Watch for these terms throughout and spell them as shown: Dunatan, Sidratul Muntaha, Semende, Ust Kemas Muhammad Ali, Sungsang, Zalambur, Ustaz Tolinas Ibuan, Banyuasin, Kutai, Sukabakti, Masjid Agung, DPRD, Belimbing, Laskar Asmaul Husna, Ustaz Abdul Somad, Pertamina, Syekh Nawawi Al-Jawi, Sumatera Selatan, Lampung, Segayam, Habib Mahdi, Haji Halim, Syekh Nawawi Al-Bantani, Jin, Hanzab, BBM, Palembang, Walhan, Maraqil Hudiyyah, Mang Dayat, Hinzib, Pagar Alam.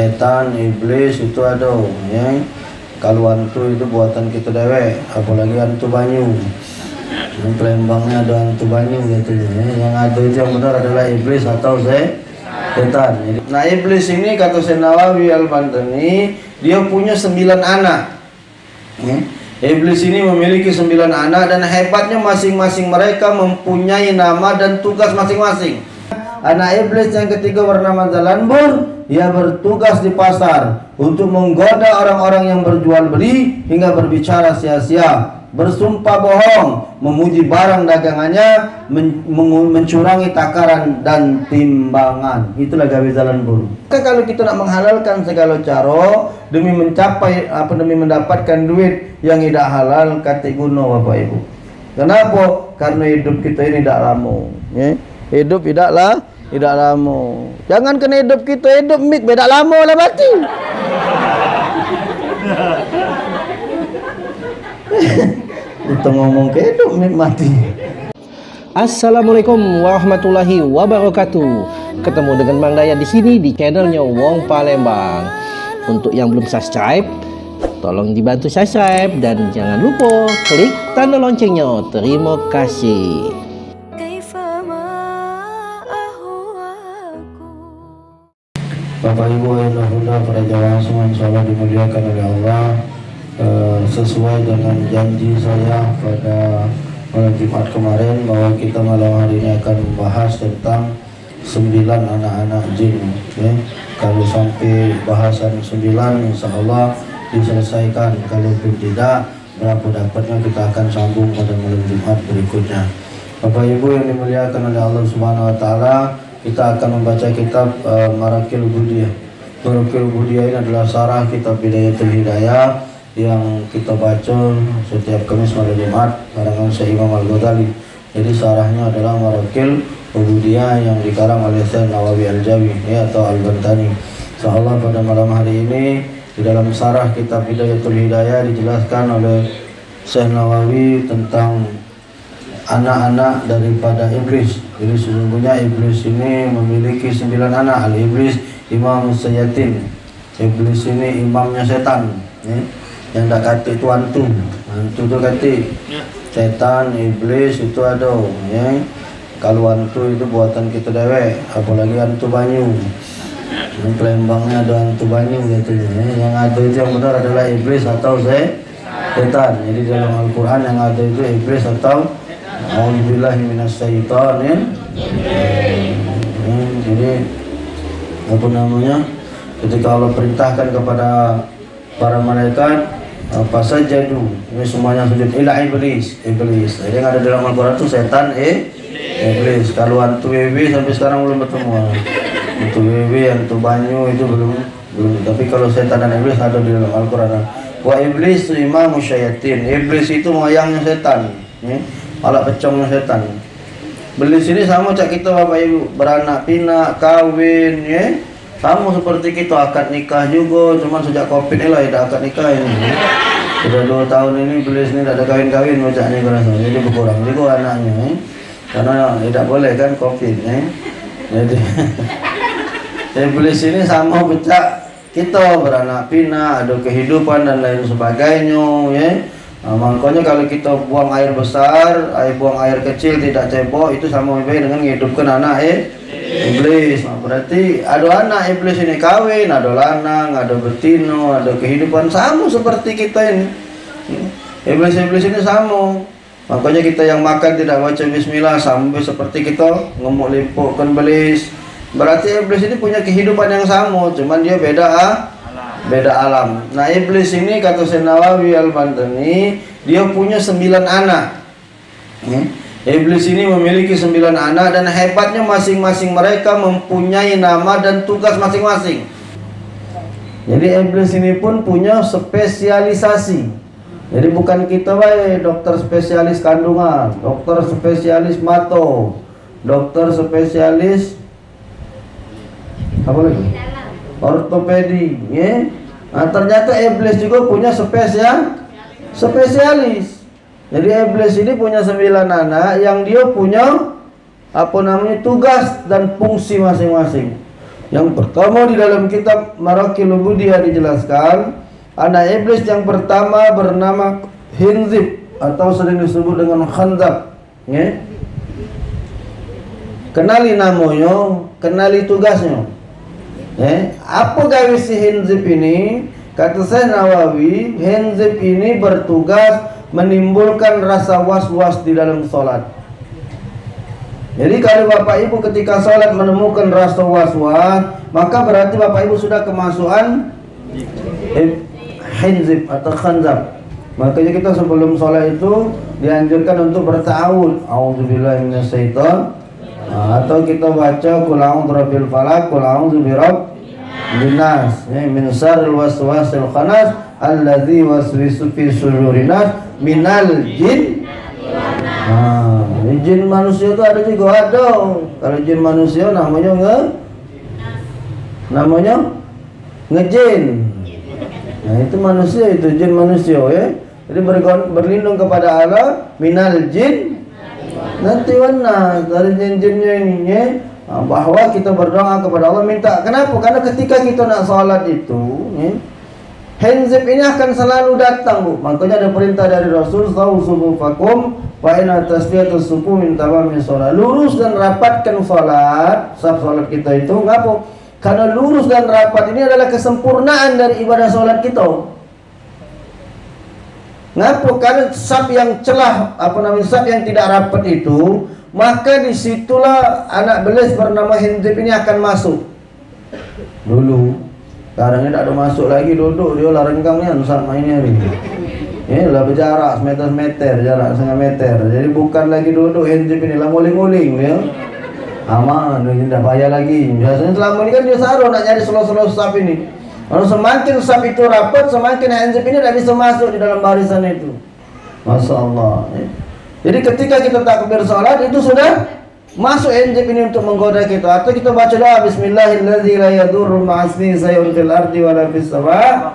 setan, iblis itu aduh ya. Kalau hantu itu buatan kita dewek, apalagi hantu banyu. Yang Pelembangnya ada hantu banyu gitu ya. Yang ada itu yang benar adalah iblis atau setan. Nah iblis ini kata Syekh Nawawi Al-Bantani, dia punya 9 anak ya. Iblis ini memiliki 9 anak dan hebatnya masing-masing mereka mempunyai nama dan tugas masing-masing. Anak iblis yang ketiga bernama Zalambur, ia bertugas di pasar untuk menggoda orang-orang yang berjual beli hingga berbicara sia-sia, bersumpah bohong, memuji barang dagangannya, mencurangi takaran dan timbangan. Itulah gawe Zalambur. Kalau kita nak menghalalkan segala cara demi mencapai apa, demi mendapatkan duit yang tidak halal, kata guna Bapak Ibu. Kenapa? Karena hidup kita ini tidak lama. Ya? Hidup tidak lama. Jangan kena hidup kita hidup mik beda lama lah mati. Kita ngomong ke hidup mik mati. Assalamualaikum warahmatullahi wabarakatuh. Ketemu dengan Bang Daya di sini di channelnya Wong Palembang. Untuk yang belum subscribe, tolong dibantu subscribe dan jangan lupa klik tanda loncengnya. Terima kasih. Bapak Ibu yang mudah para jamaah semua insyaallah dimuliakan oleh Allah, sesuai dengan janji saya pada malam Jumat kemarin bahwa kita malam hari ini akan membahas tentang 9 anak-anak jin. Okay? Kalau sampai bahasan 9 insyaallah diselesaikan, kalau tidak berapa dapatnya kita akan sambung pada malam Jumat berikutnya. Bapak Ibu yang dimuliakan oleh Allah Subhanahu Wa Taala. Kita akan membaca kitab Maraqil Hudiyyah. Maraqil Hudiyyah ini adalah sarah kitab Bidayatul Hidayah yang kita baca setiap Kamis malam Jumat karangan Syekh Imam Al-Ghazali. Jadi sarahnya adalah Maraqil Hudiyyah yang dikarang oleh Syekh Nawawi Al-Jawi ya, atau Al-Bantani. Insyaallah pada malam hari ini di dalam sarah kitab Bidayatul Hidayah dijelaskan oleh Syekh Nawawi tentang anak-anak daripada iblis. Jadi sesungguhnya iblis ini memiliki 9 anak. Al-iblis imam seyatin. Iblis ini imamnya setan ya. Yang tak kata itu hantu. Hantu tu kata setan, iblis itu ada ya. Kalau hantu itu buatan kita dewek, apalagi hantu banyu. Yang Pelembangnya ada hantu banyu gitu ya. Yang ada itu yang benar adalah iblis atau setan. Jadi dalam Al-Quran yang ada itu iblis atau A'udzubillahi minasyaitonir rajim. Jadi apa namanya, ketika Allah perintahkan kepada para malaikat fasajadu, ini semuanya sujud ila iblis. Iblis yang ada dalam Al-Quran itu setan iblis. Kalau hantu iblis sampai sekarang belum bertemu. Hantu iblis, hantu banyu itu belum. Tapi kalau setan dan iblis ada di dalam Al-Quran. Wa iblis imamu syayatin. Iblis itu moyangnya setan ya. Alat pecongnya setan. Beli sini sama cak kita Bapak Ibu, beranak pinak, kawin ya. Sama seperti kita akad nikah juga, cuman sejak Covid ini lah tidak akad nikah ini. Ya. Sudah 2 tahun ini beli sini tidak ada kawin-kawin macamnya kerana jadi berkurang juga anaknya. Ya. Karena tidak boleh kan Covid ya. Jadi beli sini sama pecak kita beranak pinak, ada kehidupan dan lain sebagainya ya. Nah, makanya kalau kita buang air besar, buang air kecil tidak cebok, itu sama baik dengan menghidupkan anak iblis. Nah, berarti ada anak iblis ini kawin, ada lanang, ada betino, ada kehidupan sama seperti kita ini. Iblis-iblis ini sama. Makanya kita yang makan tidak baca bismillah sama seperti kita ngemuk limpukkan belis. Berarti iblis ini punya kehidupan yang sama, cuman dia beda beda alam. Nah iblis ini kata Syekh Nawawi Al-Bantani, dia punya 9 anak ya. Iblis ini memiliki 9 anak dan hebatnya masing-masing mereka mempunyai nama dan tugas masing-masing. Jadi iblis ini pun punya spesialisasi. Jadi bukan kita baik dokter spesialis kandungan, dokter spesialis mato, dokter spesialis apa lagi? Ortopedi, ya. Nah, ternyata iblis juga punya spesialis. Jadi iblis ini punya 9 anak yang dia punya apa namanya tugas dan fungsi masing-masing. Yang pertama di dalam kitab Maraqil Hudiyyah dijelaskan anak iblis yang pertama bernama Hinzib atau sering disebut dengan Hanzab. Yeah. Kenali namanya, kenali tugasnya. Yeah. Apa gawe si Hinzib ini? Kata Syekh Nawawi, Hinzib ini bertugas menimbulkan rasa was-was di dalam sholat. Jadi kalau Bapak Ibu ketika sholat menemukan rasa was-was, maka berarti Bapak Ibu sudah kemasukan Hinzib atau Khanzab. Makanya kita sebelum sholat itu dianjurkan untuk berta'awud, a'udzubillahi minasyaitan, atau kita baca qul a'udzu birabbil falaq, qul a'udzu birabbin nas, min syarril waswasil khannas allazi waswisu fi sudurin nas minal jin. Jin manusia itu ada juga, ada. Kalau jin manusia namanya ngejin. Nah, itu manusia, itu jin manusia, ya. Jadi berlindung kepada Allah minal jin nanti wana dari jin-jinnya ini, bahwa kita berdoa kepada Allah minta. Kenapa? Karena ketika kita nak salat itu, Hinzib ini akan selalu datang, Bu. Makanya ada perintah dari Rasul, sawu subuh fakum wa inna tasfiyatus subuh min tamami salat. Lurus dan rapatkan salat, saf salat kita itu. Ngapa? Karena lurus dan rapat ini adalah kesempurnaan dari ibadah salat kita. Ngapa? Karena saf yang celah, saf yang tidak rapat itu, maka disitulah anak belis bernama Hinzib ini akan masuk. Dulu sekarang tidak ada masuk lagi, duduk dia lah renggangnya saat mainnya ni. Lah berjarak semeter-meter, jarak setengah meter. Jadi bukan lagi duduk Hinzib ini lah nguling-nguling dia. Aman, dia tidak payah lagi. Biasanya selama ini kan dia saruh nak nyari slow-slow sap ini. Kalau semakin sap itu rapat, semakin Hinzib ini tidak bisa masuk di dalam barisan itu. Masya Allah. Jadi ketika kita takbir salat itu sudah masuk Hinzib ini untuk menggoda kita. Atau kita baca doa bismillahirrahmanirrahim la yadurru ma'asmi sayun fil ardi wala fis sama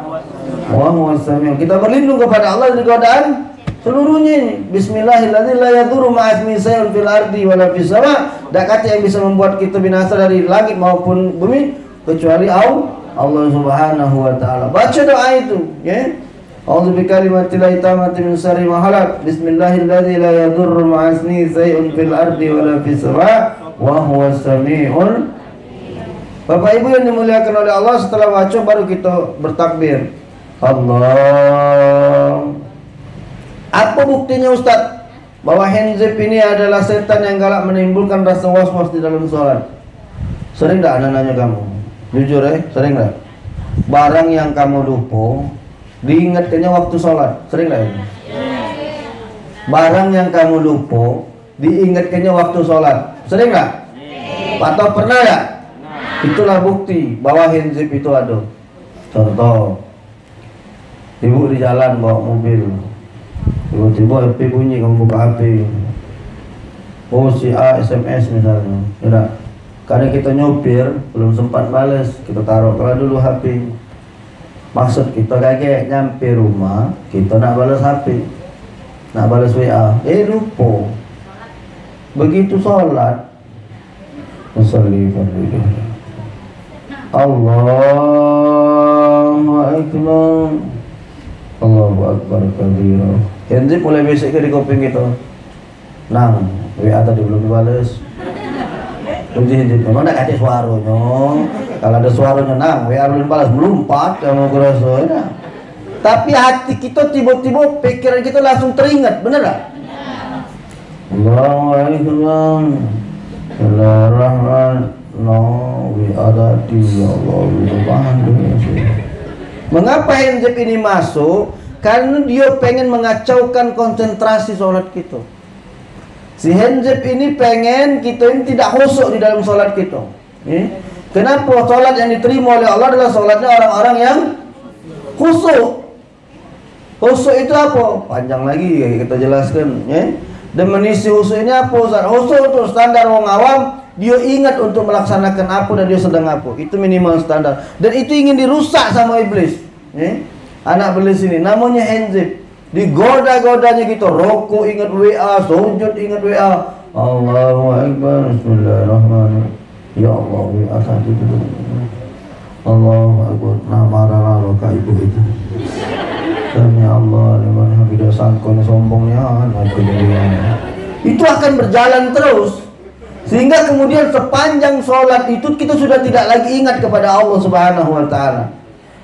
wa huwas samiu. Kita berlindung kepada Allah dari godaan seluruhnya. Bismillahirrahmanirrahim la yadurru ma'asmi sayun fil ardi wala fis sama. Dak kata yang bisa membuat kita binasa dari langit maupun bumi kecuali Allah Subhanahu wa taala. Baca doa itu, ya. A'udzu bikalimatillahi tammati min syarri ma khalaq. Bismillahirrahmanirrahim la yadurru ma'asmi syai'un fil ardi wala fis sama' wa huwas samiul. Bapak Ibu yang dimuliakan oleh Allah, setelah baca baru kita bertakbir. Allah. Apa buktinya Ustaz bahwa Hinzib ini adalah setan yang galak menimbulkan rasa was-was di dalam salat? Sering enggak nanya kamu? Jujur sering enggak? Barang yang kamu lupa diingatkannya waktu sholat, sering lah. Barang yang kamu lupa diingatkannya waktu sholat, sering lah. Atau pernah ya? Itulah bukti bahwa Hinzib itu ada. Contoh, ibu di jalan bawa mobil, tiba-tiba HP bunyi, kamu buka HP, oh si A SMS misalnya, tidak. Karena kita nyopir belum sempat balas, kita taruhlah dulu HP. Maksud kita kaget nyampe rumah, kita nak balas HP, nak balas WA, lupa. Begitu solat, Allahu Akbar, Allahu Akbar kabirah. Hinzib mulai besek ke di kuping kita. Nang, WA tadi belum dibalas. Hinzib, mana ada suaranya? Kalau ada suaranya nang, WA belum balas, melompat kamu kerasa. Nah. Tapi hati kita tiba-tiba pikiran kita langsung teringat, benar tak? Allahu Akbar. Mengapa Hinzib ini masuk? Karena dia pengen mengacaukan konsentrasi solat kita. Si Hinzib ini pengen kita ini tidak khusyuk di dalam solat kita. Kenapa sholat yang diterima oleh Allah adalah sholatnya orang-orang yang khusyuk. Khusyuk itu apa? Panjang lagi kita jelaskan. Definisi khusyuk ini apa? Khusyuk itu standar orang awam. Dia ingat untuk melaksanakan apa dan dia sedang apa. Itu minimal standar. Dan itu ingin dirusak sama iblis. Anak belis ini namanya Hinzib. Digoda-godanya gitu. Rokok ingat WA, sujud ingat WA. Allahu Akbar, Bismillahirrahmanirrahim. Ya Allah, WA tadi itu. Allahu Akbar, nama rara roka ibu itu. Demi Allah, liman hamidah sangkon sombongnya. Itu akan berjalan terus. Sehingga kemudian sepanjang sholat itu kita sudah tidak lagi ingat kepada Allah Subhanahu wa Ta'ala.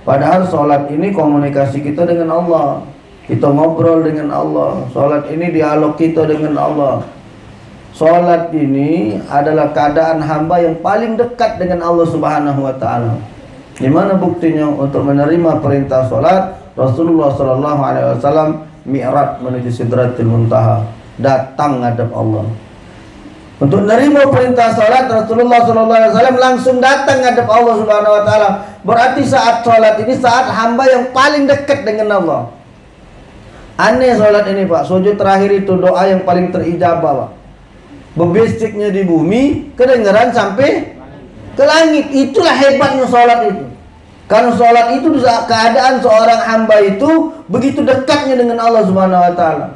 Padahal sholat ini komunikasi kita dengan Allah. Kita ngobrol dengan Allah. Sholat ini dialog kita dengan Allah. Sholat ini adalah keadaan hamba yang paling dekat dengan Allah Subhanahu wa Ta'ala. Dimana buktinya untuk menerima perintah sholat, Rasulullah Shallallahu Alaihi Wasallam mi'rat menuju Sidratul Muntaha, datang ngadep Allah. Untuk menerima perintah salat, Rasulullah SAW langsung datang ngadep Allah Subhanahu wa Ta'ala. Berarti saat salat ini saat hamba yang paling dekat dengan Allah. Aneh salat ini, Pak. Sujud terakhir itu doa yang paling terijabah, Pak. Bebisiknya di bumi, kedengaran sampai ke langit. Itulah hebatnya salat itu. Karena salat itu keadaan seorang hamba itu begitu dekatnya dengan Allah Subhanahu wa Ta'ala.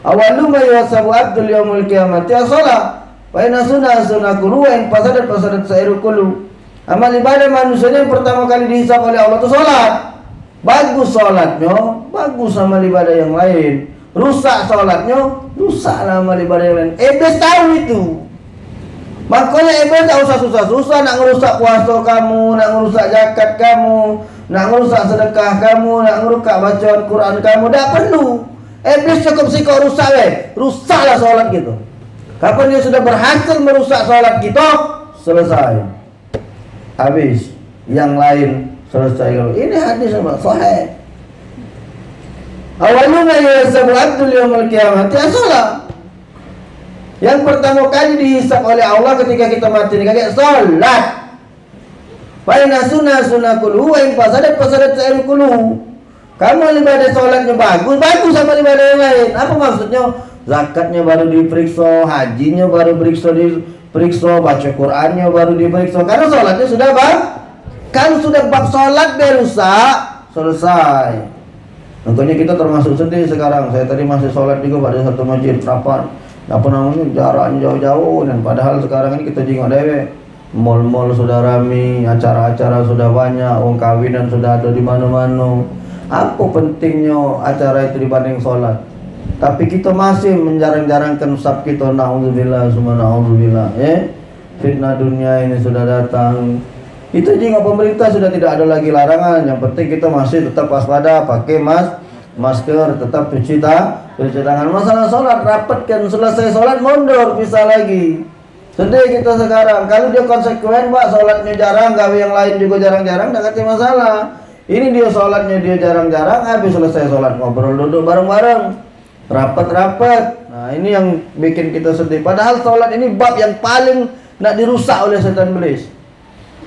Awalu ma yasabu abdul yaumul qiyamati as-salat. Waina sunah sunah kuruain pasadat pasadat sairu kulu. Amal ibadah manusia yang pertama kali dihisab oleh Allah itu sholat. Bagus sholatnya, bagus amal ibadah yang lain. Rusak sholatnya, rusaklah amal ibadah yang lain. Iblis tahu itu. Makanya iblis tak usah susah-susah nak ngerusak puasa kamu, nak ngerusak zakat kamu, nak ngerusak sedekah kamu, nak ngerusak bacaan Quran kamu. Tak perlu. Iblis cukup sikok rusak weh. Rusaklah sholat gitu. Kapan dia sudah berhasil merusak sholat kita, selesai, habis. Yang lain selesai. Ini hadis apa? Sahih. Awalnya yuhasabu abdul yaumil qiyamati as-salat. Yang pertama kali dihisab oleh Allah ketika kita mati kayak sholat. Fa inna sunna sunna kullu wa in fasadat fasadat sa'ir kullu. Kamu ibadah sholatnya bagus, bagus sama ibadah yang lain. Apa maksudnya? Zakatnya baru diperiksa, hajinya baru diperiksa, baca Qurannya baru diperiksa. Karena sholatnya sudah bang, kalau sudah bab sholat berusak, selesai. Tentunya kita termasuk sedih sekarang. Saya tadi masih sholat juga pada satu masjid rapat. Apa namanya, jaraknya jauh-jauh. Dan padahal sekarang ini kita jengok dewe. Mal-mal sudah rame, acara-acara sudah banyak, wong kawinan sudah ada di mana-mana. Apa pentingnya acara itu dibanding sholat? Tapi kita masih menjarang-jarangkan usap kita. Na'udzubillah, summa na'udzubillah. Fitnah dunia ini sudah datang. Itu juga pemerintah sudah tidak ada lagi larangan. Yang penting kita masih tetap waspada, pakai masker, tetap cuci tangan. Masalah sholat, rapatkan. Selesai sholat, mundur, bisa lagi. Sedih kita sekarang. Kalau dia konsekuen, Pak, sholatnya jarang, gawe yang lain juga jarang-jarang, tak ada masalah. Ini dia sholatnya dia jarang-jarang, habis selesai sholat, ngobrol duduk bareng-bareng. Rapat-rapat. Nah, ini yang bikin kita sedih. Padahal sholat ini bab yang paling nak dirusak oleh setan iblis.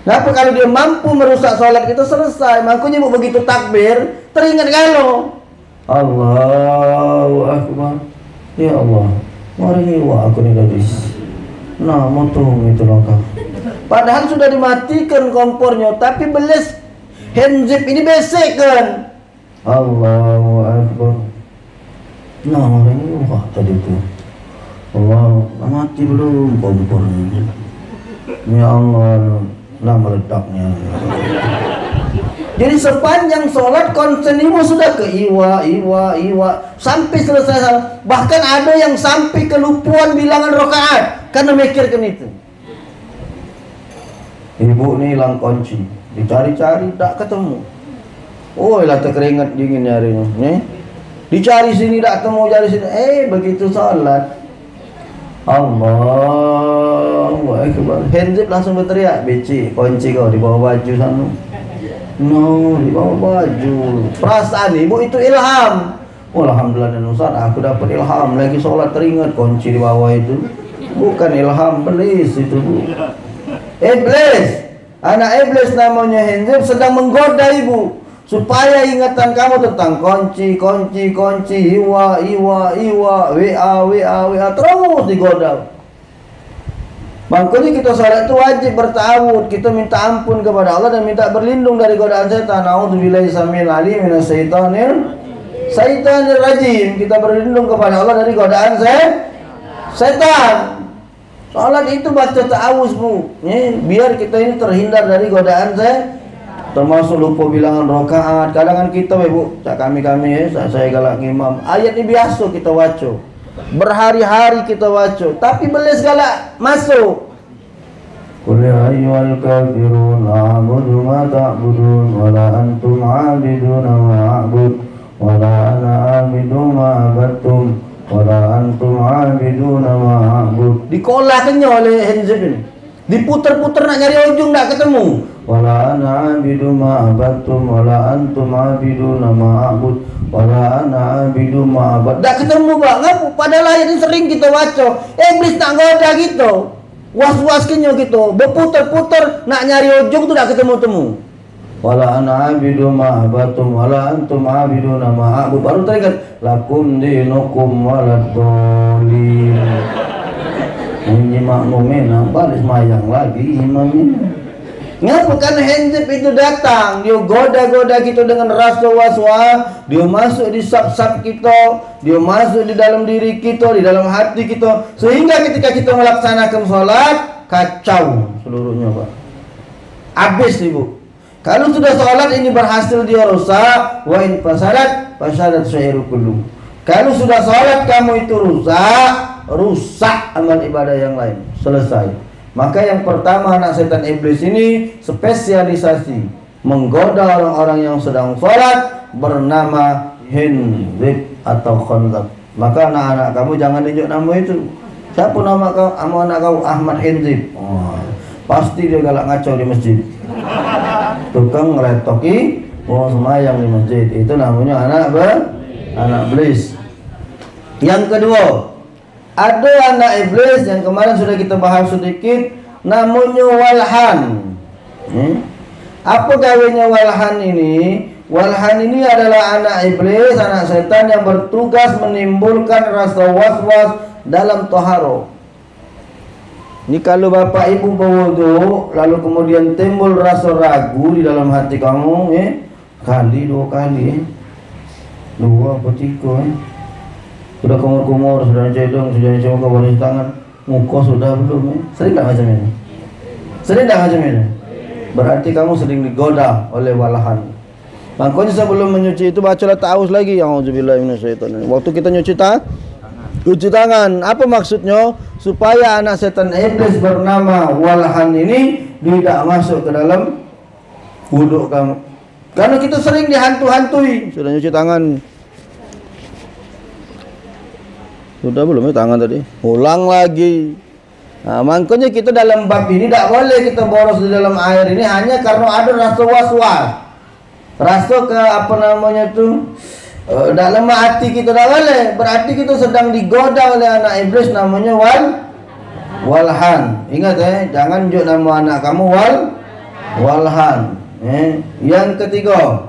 Kenapa? Kalau dia mampu merusak sholat kita, selesai. Makanya begitu takbir teringat kalau Allahu Akbar. Ya Allah, mari wa aku ni gadis. Nah, motor itu langkah. Padahal sudah dimatikan kompornya, tapi belis Hinzib ini besekkan Allahu Akbar. Nah, orang ini wah tadi itu Allah, mati belum kompornya. Ya Allah, nah meledaknya. Jadi sepanjang sholat konsen ibu sudah ke iwa sampai selesai. Bahkan ada yang sampai kelupuan bilangan rokaat karena mikirkan itu. Ibu nih hilang kunci, dicari-cari tak ketemu. Oh, lah keringat dingin nyarinya nih. Dicari sini tak temu, cari sini. Begitu salat Allahu Akbar, Hinzib langsung berteriak, "Beci, kunci kau di bawah baju sana." No, di bawah baju. Perasaan ibu itu ilham. Oh, alhamdulillah dan Ustaz, aku dapat ilham. Lagi salat teringat kunci di bawah itu. Bukan ilham, iblis itu, Bu. Iblis. Anak iblis namanya Hinzib sedang menggoda ibu. Supaya ingatan kamu tentang kunci, iwa, wa, terus digoda. Makanya kita salat itu wajib bertawud. Kita minta ampun kepada Allah dan minta berlindung dari godaan setan. A'udzubillahi samil alim minas syaitanir rajim. Kita berlindung kepada Allah dari godaan setan. Salat itu baca ta'awuz, Bu. Biar kita ini terhindar dari godaan saya, termasuk lupa bilangan rokaat. Kadang kan kita, Bu, kami-kami, saya galak imam, ayat ini biasa kita waco, berhari-hari kita waco, tapi belis galak masuk. Qul ya ayyuhal kafirun a'budu ma ta'budun wa la antum 'abiduna ma a'bud wa la ana 'abidu ma abadtum wa la antum 'abiduna ma a'bud. Dikolaknya oleh Hinzib ini, diputer-puter nak nyari ujung tak ketemu. Wala ana abidu ma abattum wala antum abiduna ma abud wala ana abidu ma abad. Dak ketemu Pak, ngapu padahal ayat ini sering kita baca. Iblis nak goda gitu. Was-was kenyo gitu, berputar-putar nak nyari ujung tu dak ketemu-temu. Wala ana abidu ma abattum wala antum abiduna ma abud. Baru teringat lakum dinukum waladhdallin. Ini makmumin nambah semayang lagi imamnya. Ngapa kan Hinzib itu datang? Dia goda-goda kita dengan rasa waswas. Dia masuk di sub-sub kita, dia masuk di dalam diri kita, di dalam hati kita, sehingga ketika kita melaksanakan sholat kacau seluruhnya, Pak. Habis, Ibu. Kalau sudah sholat ini berhasil dia rusak. Wa in fasadat fasadat syairu kullu. Kalau sudah sholat kamu itu rusak, rusak amal ibadah yang lain. Selesai. Maka yang pertama anak setan iblis ini spesialisasi menggoda orang-orang yang sedang sholat bernama Hinzib atau Hanzab. Maka anak-anak kamu jangan tunjuk nama itu. Siapa nama kau? Nama anak kau Ahmad Hinzib. Oh, pasti dia galak ngaco di masjid. Tukang ngeretoki orang semayang di masjid. Itu namanya anak iblis. Yang kedua, ada anak iblis yang kemarin sudah kita bahas sedikit, namanya Walhan. Apa gawainya Walhan ini? Walhan ini adalah anak iblis, anak setan yang bertugas menimbulkan rasa was-was dalam toharo. Ini kalau bapak ibu berwudu, lalu kemudian timbul rasa ragu di dalam hati kamu, kali dua kali, dua atau tiga, sudah kumur-kumur, sudah cedong, sudah cemuk, balik tangan, muka sudah belum, sering tak macam ini? Sering tak macam ini? Berarti kamu sering digoda oleh Walhan. Makanya sebelum menyuci itu bacalah ta'awuz lagi. Waktu kita nyuci tangan, apa maksudnya? Supaya anak setan iblis bernama Walhan ini tidak masuk ke dalam wudhu kamu. Karena kita sering dihantu-hantui. Sudah nyuci tangan, sudah belum ya tangan tadi? Ulang lagi. Nah, makanya kita dalam bab ini tidak boleh kita boros di dalam air ini hanya karena ada rasa was-was. Rasa ke apa namanya itu, dalam hati kita tidak boleh. Berarti kita sedang digoda oleh anak iblis namanya Walhan. Ingat ya, jangan juk nama anak kamu Walhan. Yang ketiga,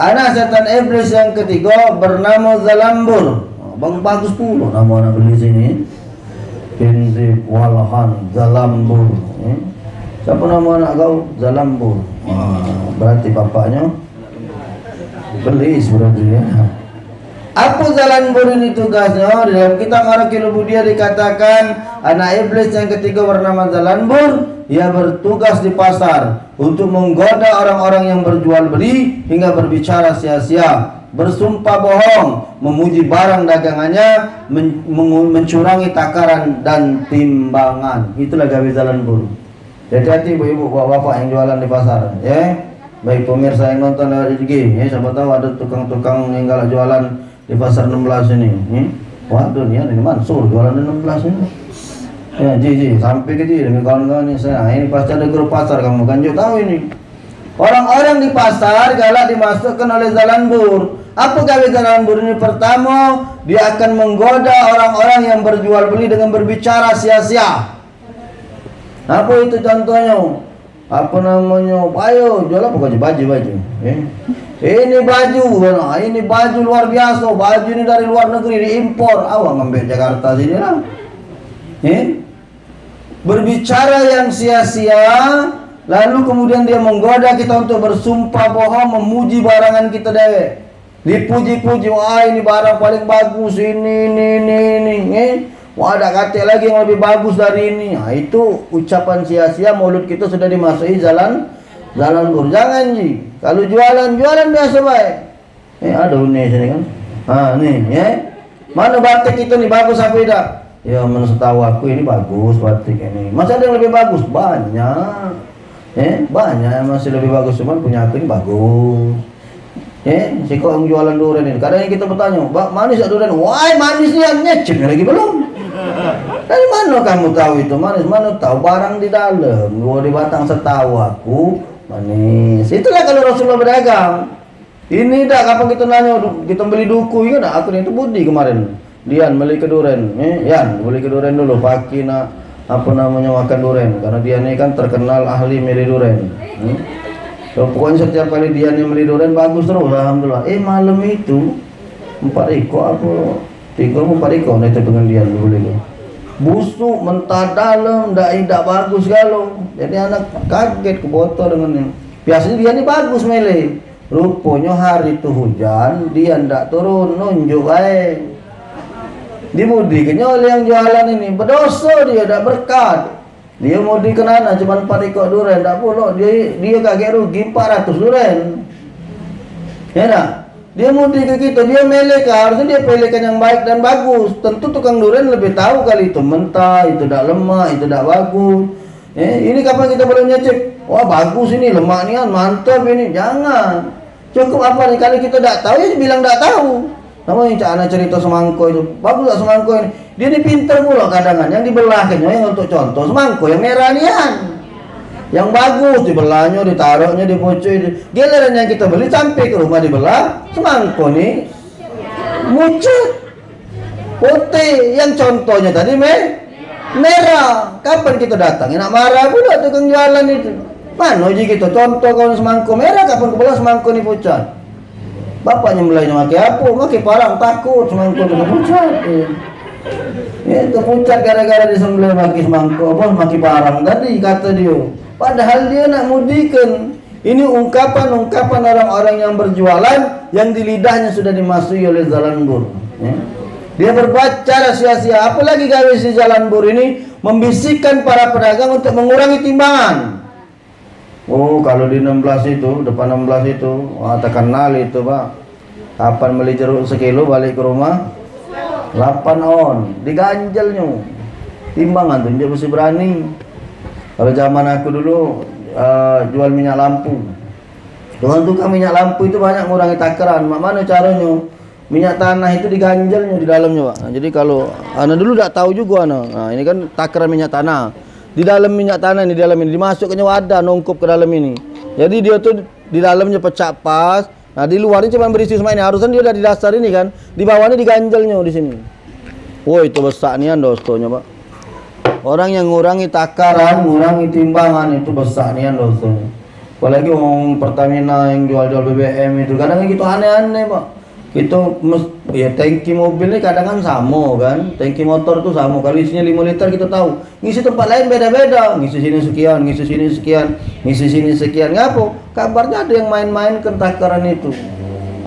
anak setan iblis yang ketiga bernama Zalambur. Bang bagus pula nama anak beli sini. Hinzib, Walhan, Zalambur. Siapa nama anak kau? Zalambur. Berarti bapaknya belis berarti ya. Apa Zalambur ini tugasnya? Di dalam kitab Maraqil Hudiyyah dikatakan anak iblis yang ketiga bernama Zalambur. Ia bertugas di pasar untuk menggoda orang-orang yang berjual beli hingga berbicara sia-sia, bersumpah bohong, memuji barang dagangannya, mencurangi takaran dan timbangan. Itulah gawe Zalambur. Hati-hati ibu-ibu, bapak-bapak yang jualan di pasar, ya. Baik pemirsa yang nonton dari IG, ya, siapa tahu ada tukang-tukang yang galak jualan di pasar 16 ini. Waduh, ya, ini Mansur jualan di 16 ini. Ya, jiji, sampai ke sini kawan-kawan ini. Nah, ini pasti ada grup pasar, kamu kan juga tahu ini. Orang-orang di pasar galak dimasukkan oleh Zalambur. Apa gawe Zalambur ini? Pertama, dia akan menggoda orang-orang yang berjual beli dengan berbicara sia-sia. Apa itu contohnya? Apa namanya? Ayo, jual apa baju? Baju. Ini baju, nah, ini baju luar biasa. Baju ini dari luar negeri, diimpor. Awak ngambil Jakarta sini lah. Berbicara yang sia-sia. Lalu kemudian dia menggoda kita untuk bersumpah bohong, memuji barangan kita dewek. Dipuji-puji, wah ini barang paling bagus, ini. Wah, ada kata lagi yang lebih bagus dari ini. Nah, itu ucapan sia-sia. Mulut kita sudah dimasuki Zalambur. Jangan ji. Kalau jualan biasa baik. Ada nih sini kan. Ah nih ya. Mana batik itu nih bagus apa tidak? Ya menurut tahu aku ini bagus batik ini. Masih ada yang lebih bagus? Banyak. Banyak yang masih lebih bagus, cuman punya aku ini bagus. Si kok yang jualan durian ini. Kadang kita bertanya, "Mbak, manis ya durian?" "Wah, manisnya nyeceng lagi belum." Dari mana kamu tahu itu manis? Mana tahu barang di dalam. Gua di batang setahu aku manis. Itulah kalau Rasulullah berdagang. Ini dah kapan kita nanya kita beli duku ya dah. Aku itu Budi kemarin. Dian beli ke duren, Yan beli ke duren dulu. Pakai nak apa namanya makan duren, karena dia ini kan terkenal ahli milih duren. So, pokoknya setiap kali dia yang milih duren bagus terus, alhamdulillah. Malam itu 4 ekor, nah itu dengan Dian dulu itu. Busuk mentah dalam, tidak bagus galung. Jadi anak kaget kebotol dengannya. Biasanya dia ini bagus milih. Rupanya hari itu hujan, dia tidak turun, nunjuk aja. Dimudikannya oleh yang jualan ini berdosa, dia tidak berkat. Dia mudikan anak cuma 4 ekor durian, tak pula dia kaget rugi 400 durian. Ya tak? Dia mudikan kita, dia meleka, harusnya dia pilihkan yang baik dan bagus. Tentu tukang durian lebih tahu kali itu mentah, itu tidak lemak, itu tidak bagus. Ini kapan kita boleh nyecek? Wah bagus ini lemaknya mantap ini. Jangan. Cukup apa nih kali kita tidak tahu, ya bilang tidak tahu. Namun yang anak cerita semangko itu bagus tak semangko ini. Dia ni pintar pula kadang-kadang. Yang dibelahkannya yang untuk contoh semangko yang merah ni kan, yang bagus dibelahnya, ditaruhnya, dipucuk. Giliran yang kita beli sampai ke rumah dibelah semangko ni mucut, putih. Yang contohnya tadi merah. Kapan kita datang? Nak marah pula tukang jualan itu. Mana je kita contoh kalau semangko merah, kapan kebelah semangko ni pucat? Bapaknya mulai memakai apa? Memakai parang, takut semangkuk dengan pucat. Itu pucat gara-gara dia sembelih memakai semangkuk, memakai parang tadi kata dia. Padahal dia nak mudikan. Ini ungkapan-ungkapan orang-orang yang berjualan yang di lidahnya sudah dimasuki oleh Zalambur. Dia berbuat cara sia-sia. Apalagi gawe si Zalambur ini membisikkan para pedagang untuk mengurangi timbangan. Oh, kalau di 16 itu, depan 16 itu, terkenal itu, Pak. Kapan beli jeruk sekilo balik ke rumah? 8 on, diganjelnya. Timbangan tuh, dia mesti berani. Kalau zaman aku dulu jual minyak lampu. Dengan tukang minyak lampu itu banyak mengurangi takaran. Mana caranya? Minyak tanah itu diganjelnya di dalamnya, Pak. Nah, jadi kalau anak dulu tak tahu juga anak. Nah, ini kan takaran minyak tanah. Di dalam minyak tanah ini, di dalam ini dimasukkannya wadah nongkup ke dalam ini. Jadi dia tuh di dalamnya pecah pas. Nah di luarnya cuma berisi semua ini. Harusnya dia udah di dasar ini kan. Di bawahnya diganjelnya di sini. Woi itu besar nian dostonya Pak. Orang yang ngurangi takaran, ngurangi timbangan itu besar nian dostonya. Apalagi orang Pertamina yang jual-jual BBM itu kadang gitu aneh-aneh Pak. Itu ya tangki mobilnya kadang-kadang sama kan, tangki motor tuh sama. Kalau isinya 5 liter kita tahu, ngisi tempat lain beda-beda, ngisi sini sekian, ngisi sini sekian, ngisi sini sekian. Ngapo? Kabarnya ada yang main-main kentakaran itu.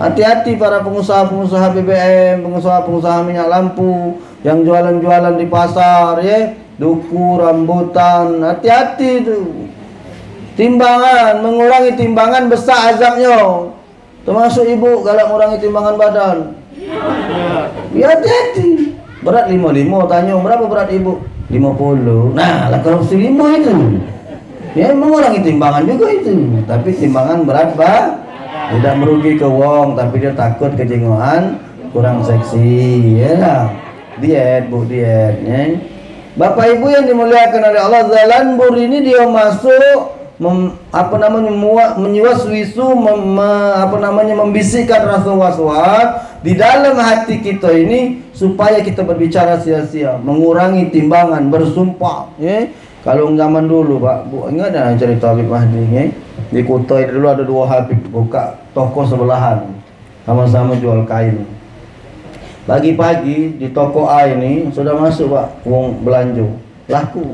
Hati-hati para pengusaha-pengusaha BBM, pengusaha-pengusaha minyak lampu, yang jualan-jualan di pasar ya, duku, rambutan, hati-hati itu. Timbangan, mengurangi timbangan besar azabnya. Termasuk ibu kalau mengurangi timbangan badan. Ya hati-hati. Berat 55, tanya berapa berat ibu? 50. Nah, lah korupsi 5 itu. Ya mengurangi timbangan juga itu. Tapi timbangan berat Pak. Tidak merugi ke wong, tapi dia takut kejengohan, kurang seksi. Ya. Diet, Bu, diet ya. Bapak Ibu yang dimuliakan oleh Allah, Zalambur ini dia masuk membisikkan rasa waswas di dalam hati kita ini supaya kita berbicara sia-sia, mengurangi timbangan, bersumpah. Kalau zaman dulu Pak, ingat ada cerita Habib Mahdi di Kutai dulu ada 2 Habib buka toko sebelahan, sama-sama jual kain. Pagi-pagi di toko A ini sudah masuk Pak, uang belanja laku.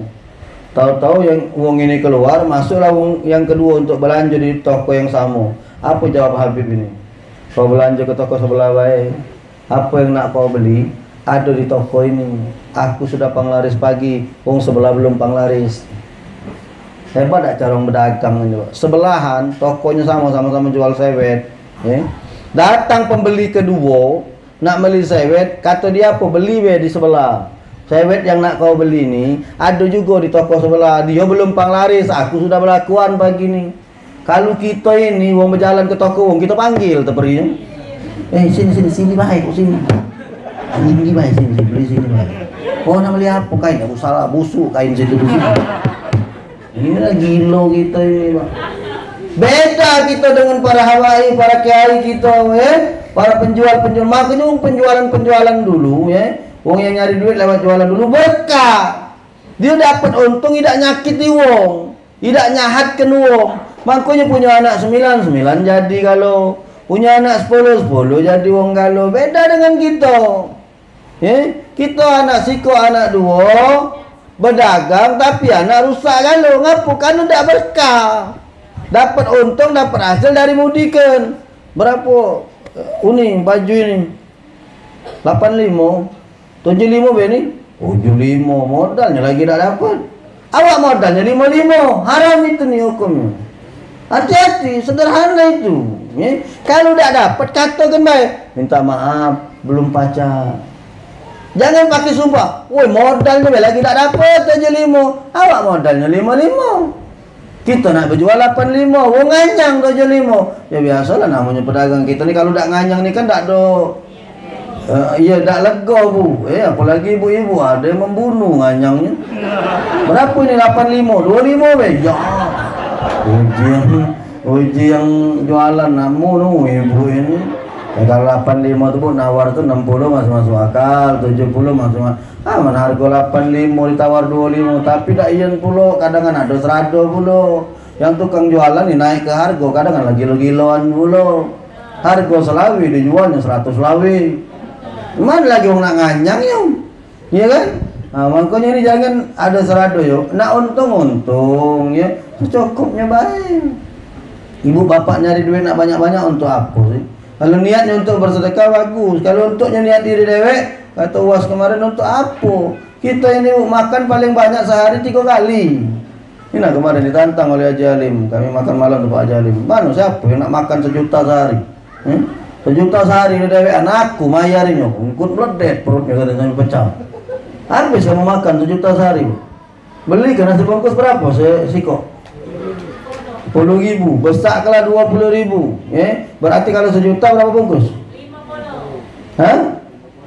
Tahu-tahu yang uang ini keluar, masuklah uang yang kedua untuk belanja di toko yang sama. Apa jawab Habib ini? Kau belanja ke toko sebelah baik. Apa yang nak kau beli? Aduh di toko ini, aku sudah panglaris pagi, wong sebelah belum panglaris. Hebat tak cara berdagang ini, Pak. Sebelahan tokonya sama-sama jual sewet, ya. Datang pembeli kedua nak beli sewet, kata dia apa, beli we di sebelah. Sewet yang nak kau beli ini ada juga di toko sebelah. Dia belum panglaris, aku sudah berlakuan pagi ni. Kalau kita ini wong berjalan ke toko wong, kita panggil teperinya. Eh, sini baik, sini. Sini baik, sini beli sini baik. Kau nak beli apa kain? Aku salah, busuk kain situ busuk. Inilah gila kita ini, Pak. Beda kita dengan para hawai, para kiai kita, ya. Para penjual-penjual, makanya penjualan-penjualan dulu, ya. Wong yang nyari duit lewat jualan dulu berkah. Dia dapat untung, tidak nyakiti wong, tidak nyahatkan wong. Makanya punya anak 9 jadi kalau punya anak 10 jadi wong galau. Beda dengan kita. Ya, kita anak siko anak dua berdagang tapi anak rusak galau. Ngapa? Karena tidak berkah. Dapat untung, dapat hasil dari mudikan. Berapa uning baju ini? 85. 75 bini, 75 modalnya lagi tidak dapat. Awak modalnya 55, haram itu nih hukumnya. Hati-hati, sederhana itu. Ya. Kalau tidak dapat katakan baik, minta maaf belum pacar. Jangan pakai sumpah. Woi modalnya lagi tidak dapat aja 5. Awak modalnya 55. Kita nak berjual 85, wong nganyang 75. Ya biasalah namanya pedagang kita nih kalau tidak nganyang nih kan tidak do. Ya tak lega bu, apalagi ibu-ibu ada yang membunuh nganyangnya. Berapa ini 85, 25 be? Ya. Uji yang jualan namu nu ibu ini. Ya, kalau 85 tu bu nawar tu 60 masuk akal, 70 masuk akal. Ah mana harga 85 ditawar 25 tapi tak ian pula kadang kan ada 100 pula. Yang tukang jualan ni naik ke harga kadang kan gilo-giloan pula. Harga selawi dijualnya 100 selawi. Mana lagi orang nak nganyang yuk, ya kan? Nah, makanya ini jangan ada serado yuk. Nak untung ya, secukupnya baik. Ibu bapak nyari duit nak banyak untuk apa sih? Kalau niatnya untuk bersedekah bagus. Kalau untuknya niat diri dewek, kata uas kemarin untuk apa? Kita ini makan paling banyak sehari 3 kali. Ini nak kemarin ditantang oleh Haji Halim. Kami makan malam untuk Haji Halim. Mana siapa yang nak makan 1 juta sehari? Sejuta sehari udah dewek anakku mayarinnya ngikut meledet perutnya kadang sampai pecah. Habis kamu makan 7 juta sehari. Beli kan nasi bungkus berapa siko? 10.000, besar kalah 20.000, ya. Berarti kalau 1 juta berapa bungkus? 50. Hah? 50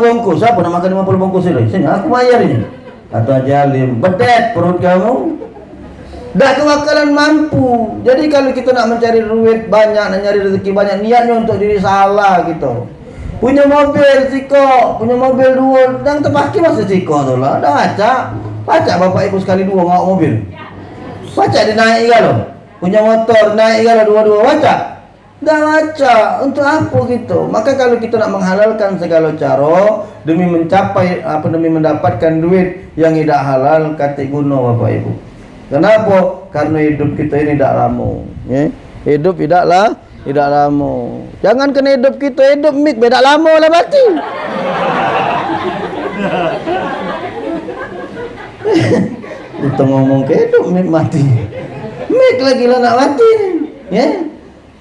bungkus. Siapa nak makan 50 bungkus itu? Sini aku mayarin. Atau jalim bedet perut kamu. Dah kewakalan mampu. Jadi kalau kita nak mencari duit banyak, nak nyari rezeki banyak, niatnya untuk diri salah gitu. Punya mobil siko, punya mobil dua, dan terpakai masa siko tu lah. Dah pacak bapak ibu sekali dua ngawak mobil. Pacak dia naik kalau. Punya motor naik kalau dua-dua pacak. Dah pacak untuk apa gitu. Maka kalau kita nak menghalalkan segala cara demi mencapai apa demi mendapatkan duit yang tidak halal, kata guna bapak ibu. Kenapa? Karena hidup kita ini tidak lama, ya? Hidup tidak lama. Jangan kena hidup kita hidup mik beda lama lah mati. Kita ngomong ke hidup mik mati. Mik lagi lah nak mati, ya?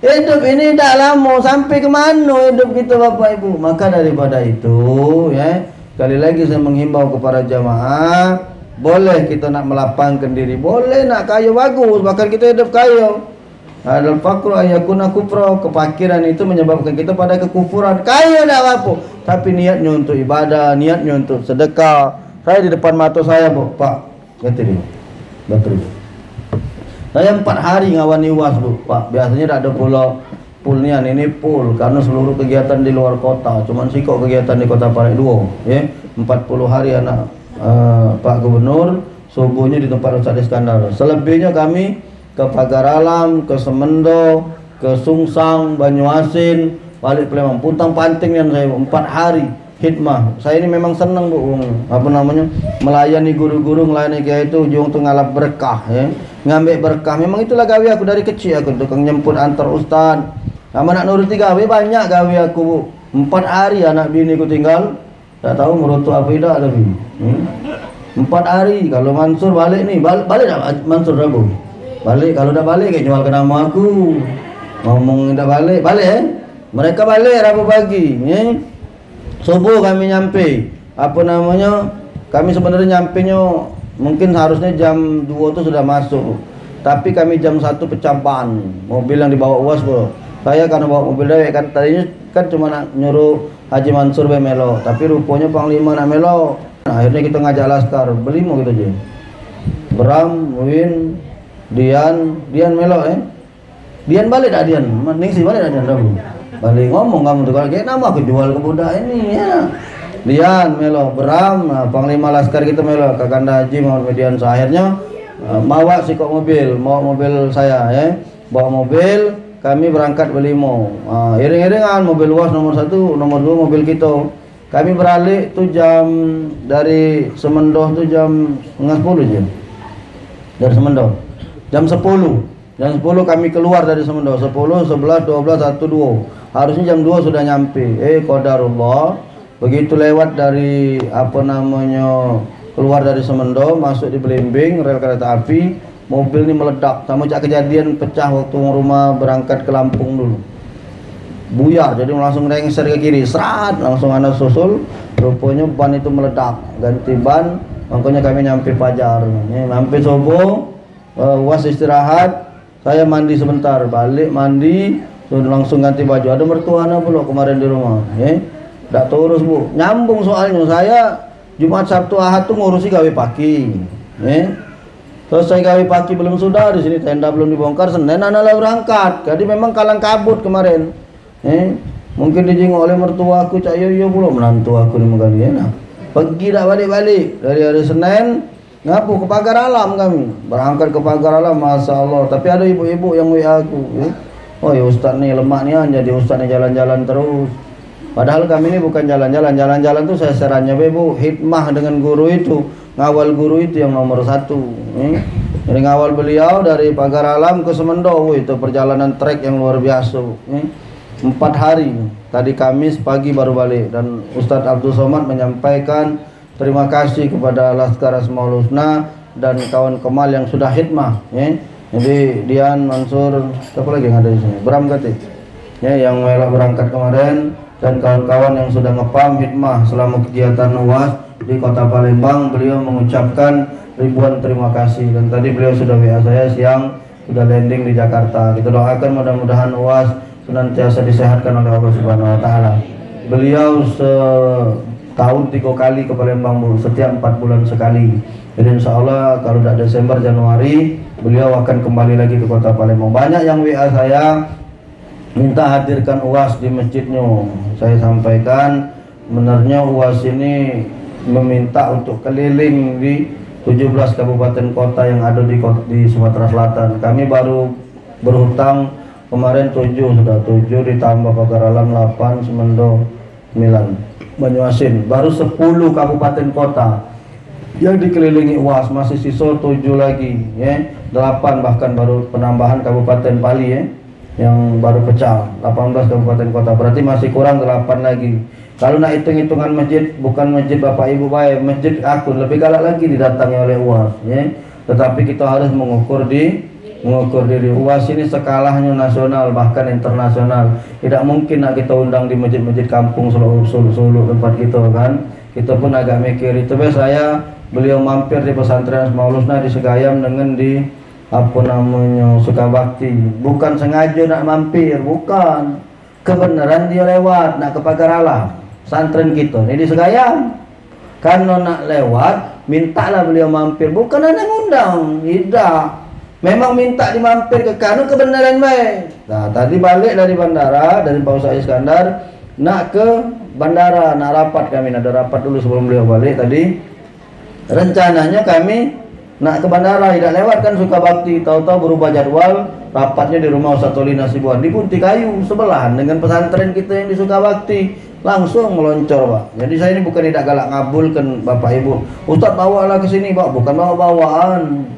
Hidup ini tidak lama sampai ke mana hidup kita bapak ibu. Maka daripada itu, ya, sekali lagi saya menghimbau kepada jamaah. Boleh kita nak melapangkan diri, boleh nak kaya bagus, bahkan kita hidup kaya. Adal fakru ayakuna kufra, kefakiran itu menyebabkan kita pada kekufuran. Kaya tak apa, tapi niatnya untuk ibadah, niatnya untuk sedekah. Saya di depan mata saya, Bu, Pak, ganti bateri. Saya 4 hari ngawani uas, Bu, Pak. Biasanya tak ada pulnian, ini pul karena seluruh kegiatan di luar kota. Cuman siko kegiatan di Kota Parangduo, ya. 40 hari anak Pak Gubernur subuhnya di tempat Ustaz Iskandar. Selebihnya kami ke Pagar Alam, ke Semende, ke Sungsang, Banyuasin, balik Palembang, puntang panting yang saya 4 hari khidmah. Saya ini memang senang bu, apa namanya melayani guru-guru, melayani kiai itu ujung tu ngalap berkah, ya. Ngambil berkah. Memang itulah gawe aku dari kecil. Aku tukang jemput antar ustaz. Sama nak nuruti gawe banyak gawe aku bu. 4 hari anak bini ku tinggal Tak tahu meruntuh apa tidak tapi 4 hari kalau Mansur balik nih, balik tak Mansur Rabu? Balik, kalau dah balik kayak jual ke nama aku. Ngomong dah balik, balik mereka balik Rabu pagi subuh kami nyampe, apa namanya, kami sebenarnya nyampenya mungkin harusnya jam 2 itu sudah masuk, tapi kami jam 1 pecampahan mobil yang dibawa UAS bro. Saya karena bawa mobil dewek kan, tadinya kan cuma nak nyuruh Haji Mansur be melo, tapi rupanya Panglima nak melo. Nah, akhirnya kita ngajak Laskar beli mau gitu aja. Bram, Win, Dian melo Dian balik tak Dian? Mending sih balik tak Dian Rabu? Balik ngomong kamu tuh kalau kayak nama aku jual ke budak ini ya. Dian melo, Bram, nah, Panglima Laskar kita melo, Kakanda Haji Muhammad Dian. So, akhirnya bawa sikok mobil, bawa mobil saya bawa mobil. Kami berangkat Belimo, iring-iringan mobil luas nomor 1, nomor 2 mobil kita. Kami beralih tu jam dari Semendoh tu jam 10 je. Dari Semendoh jam 10, jam 10 kami keluar dari Semendoh 10, 11, 12, 1, 2. Harusnya jam 2 sudah nyampe. Qadarullah, begitu lewat dari apa namanya keluar dari Semendoh masuk di Belimbing rel kereta api. Mobil ini meledak, sama kejadian pecah waktu rumah berangkat ke Lampung dulu. Buyar, jadi langsung rengser ke kiri, serat, langsung anak susul. Rupanya ban itu meledak, ganti ban, makanya kami nyampe Pajar. Nyampe subuh, UAS istirahat, saya mandi sebentar, balik mandi, langsung ganti baju. Ada mertua anak pula kemarin di rumah, tak terus bu. Nyambung soalnya, saya Jumat, Sabtu, Ahad tu ngurusi gawe paki. Selesai gawe pagi belum sudah di sini tenda belum dibongkar, Senin anak berangkat. Jadi memang kalang kabut kemarin. Mungkin dijenguk oleh mertua aku, cak yo belum menantu aku ni menggali nak. Pergi tak balik-balik dari hari Senin ngapu ke Pagar Alam kami. Berangkat ke Pagar Alam, masya Allah. Tapi ada ibu-ibu yang WA aku. Oh ya ustaz ni lemak ni jadi ustaz ni jalan-jalan terus. Padahal kami ni bukan jalan-jalan, jalan-jalan tu saya sarannya ibu hikmah dengan guru itu. Ngawal guru itu yang nomor 1. Dari ngawal beliau dari Pagar Alam ke Semendo, itu perjalanan trek yang luar biasa. 4 hari. Tadi Kamis pagi baru balik. Dan Ustaz Abdul Somad menyampaikan terima kasih kepada Laskar Asmaul Husna dan kawan Kemal yang sudah hikmah. Jadi Dian, Mansur, siapa lagi yang ada di sini? Bram Katik, yang melah berangkat kemarin, dan kawan-kawan yang sudah ngepam hikmah selama kegiatan UAS di kota Palembang. Beliau mengucapkan ribuan terima kasih, dan tadi beliau sudah WA saya siang sudah landing di Jakarta. Kita doakan mudah-mudahan UAS senantiasa disehatkan oleh Allah Subhanahu Wa Taala. Beliau setahun 3 kali ke Palembang, setiap 4 bulan sekali. Jadi insya Allah kalau dah Desember Januari beliau akan kembali lagi ke kota Palembang. Banyak yang WA saya minta hadirkan UAS di masjidnya. Saya sampaikan benarnya UAS ini meminta untuk keliling di 17 kabupaten kota yang ada di Sumatera Selatan. Kami baru berhutang kemarin 7, sudah 7 ditambah Pagar Alam 8, Semendo 9, Banyuasin, baru 10 kabupaten kota yang dikelilingi UAS. Masih sisa 7 lagi, 8 bahkan baru penambahan kabupaten Pali yang baru pecah, 18 kabupaten kota, berarti masih kurang 8 lagi. Kalau nak hitung-hitungan masjid, bukan masjid bapak ibu baik, masjid aku lebih galak lagi didatangi oleh UAS. Tetapi kita harus mengukur diri. UAS ini skalanya nasional bahkan internasional. Tidak mungkin nak kita undang di masjid-masjid kampung seluruh tempat kita kan. Kita pun agak mikir itu. Saya beliau mampir di pesantren Asmaul Husna di Segayam dengan di apa namanya Sukabakti. Bukan sengaja nak mampir, bukan. Kebenaran dia lewat nak ke Pagar Alam. Santren kita ini di Segayam, kalau nak lewat mintalah beliau mampir, bukan anak undang, tidak, memang minta dimampir ke kanu kebenaran baik. Nah tadi balik dari bandara, dari Pak Ustaz Iskandar nak ke bandara, nak rapat, kami ada rapat dulu sebelum beliau balik. Tadi rencananya kami nak ke bandara, tidak lewat kan Sukabakti, tahu-tahu berubah jadwal, rapatnya di rumah Ustaz Tolinas Ibuan di Kutai Kayu sebelahan dengan pesantren kita yang di Sukabakti. Langsung meluncur pak. Jadi saya ini bukan tidak galak ngabulkan bapak ibu. Ustaz bawa lah ke sini pak, bukan bawa bawaan.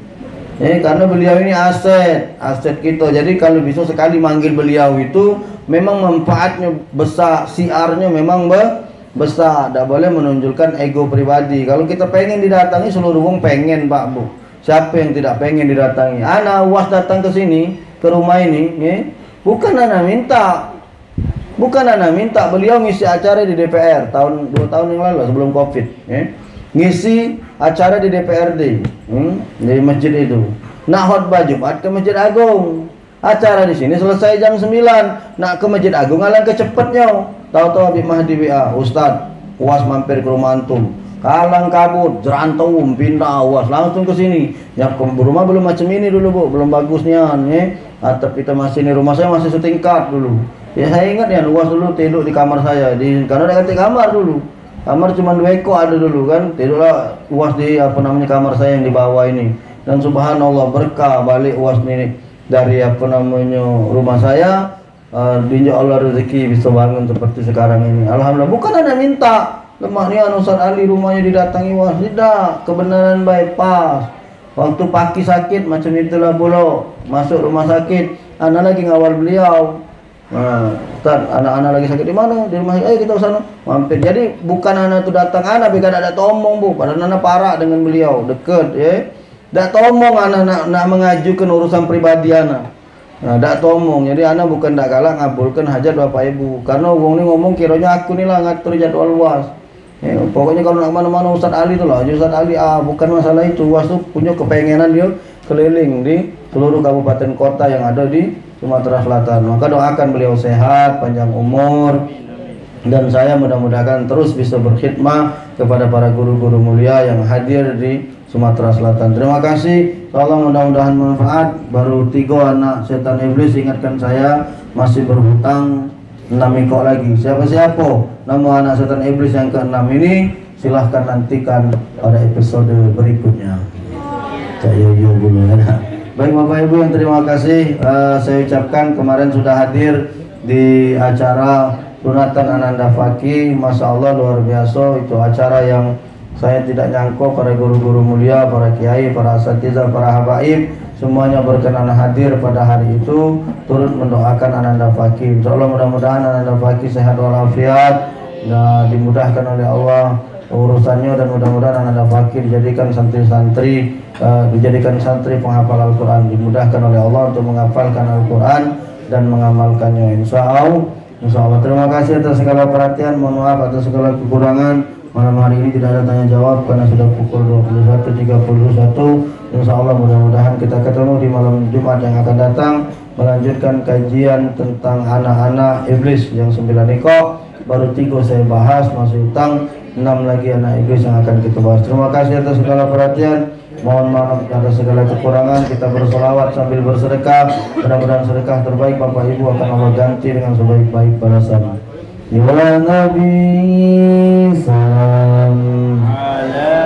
Karena beliau ini aset kita. Jadi kalau bisa sekali manggil beliau itu memang manfaatnya besar, siarnya memang besar, tidak boleh menunjukkan ego pribadi. Kalau kita pengen didatangi, seluruh wong pengen Pak Bu. Siapa yang tidak pengen didatangi? Ana was datang ke sini, ke rumah ini, bukan ana minta. Bukan ana minta, beliau ngisi acara di DPR tahun 2 tahun yang lalu sebelum Covid, ngisi acara di DPRD, di masjid itu. Nak khutbah Jumat ke Masjid Agung. Acara di sini selesai jam 9. Nak ke Masjid Agung alangkah cepatnya. Tahu-tahu Habib Mahdi WA, "Ustaz, puas mampir ke rumah antum. Kalang kabut, jerantum, pindah awas langsung ke sini. Yang rumah belum macam ini dulu, Bu. Belum bagusnya, atap kita masih ini, rumah saya masih setingkat dulu. Ya saya ingat ya, luas dulu tidur di kamar saya. Karena ada kamar dulu. Kamar cuma 2 ekor ada dulu kan. Tidurlah luas di kamar saya yang di bawah ini. Dan subhanallah berkah balik uas ini dari rumah saya. Diinjak Allah rezeki bisa bangun seperti sekarang ini. Alhamdulillah, bukan ada minta. Lemaknya Ustaz Ali rumahnya didatangi wasidah, kebenaran bypass. Waktu Paki sakit macam itulah pula. Masuk rumah sakit, anak lagi ngawal beliau. Nah, Ustaz, anak-anak lagi sakit di mana? Di rumah. Ayo kita ke sana. Mampir. Jadi bukan anak itu datang, anak bukan ada tomong Bu. Padahal anak parah dengan beliau, dekat Dak tomong anak nak mengajukan urusan pribadi anak. Nah, dak tomong. Jadi anak bukan dak kalah ngabulkan hajat Bapak Ibu. Karena wong ni ngomong kiranya aku ni lah ngatur jadwal was. Pokoknya kalau nak mana-mana Ustaz Ali tu lah, Ustaz Ali bukan masalah itu. Was tu punya kepengenan dia keliling di seluruh kabupaten kota yang ada di Sumatera Selatan. Maka doakan beliau sehat, panjang umur, dan saya mudah-mudahan terus bisa berkhidmat kepada para guru-guru mulia yang hadir di Sumatera Selatan. Terima kasih. Allah mudah-mudahan manfaat. Baru 3 anak setan iblis ingatkan saya masih berhutang 6 ekor lagi. Siapa-siapa nama anak setan iblis yang ke-6 ini, silahkan nantikan pada episode berikutnya. Baik Bapak Ibu yang terima kasih, saya ucapkan kemarin sudah hadir di acara Dunatan Ananda Faqih. Masya Allah, luar biasa. Itu acara yang saya tidak nyangka para guru-guru mulia, para kiai, para asatidzah, para habaib semuanya berkenan hadir pada hari itu turut mendoakan Ananda Faqih. Insyaallah mudah-mudahan Ananda Faqih sehat walafiat dan dimudahkan oleh Allah urusannya, dan mudah-mudahan Ananda Faqih dijadikan santri penghafal Al-Quran, dimudahkan oleh Allah untuk menghafalkan Al-Quran dan mengamalkannya. Insyaallah. Terima kasih atas segala perhatian, mohon maaf atas segala kekurangan. Malam hari ini tidak ada tanya jawab karena sudah pukul 21.31. InsyaAllah mudah-mudahan kita ketemu di malam Jumat yang akan datang, melanjutkan kajian tentang anak-anak iblis yang 9 ekor. Baru 3 saya bahas masih hutang, 6 lagi anak iblis yang akan kita bahas. Terima kasih atas segala perhatian, mohon maaf atas segala kekurangan. Kita bersolawat sambil bersedekah, mudah-mudahan sedekah terbaik Bapak Ibu akan Allah ganti dengan sebaik-baik balasan. Ya Nabi Salam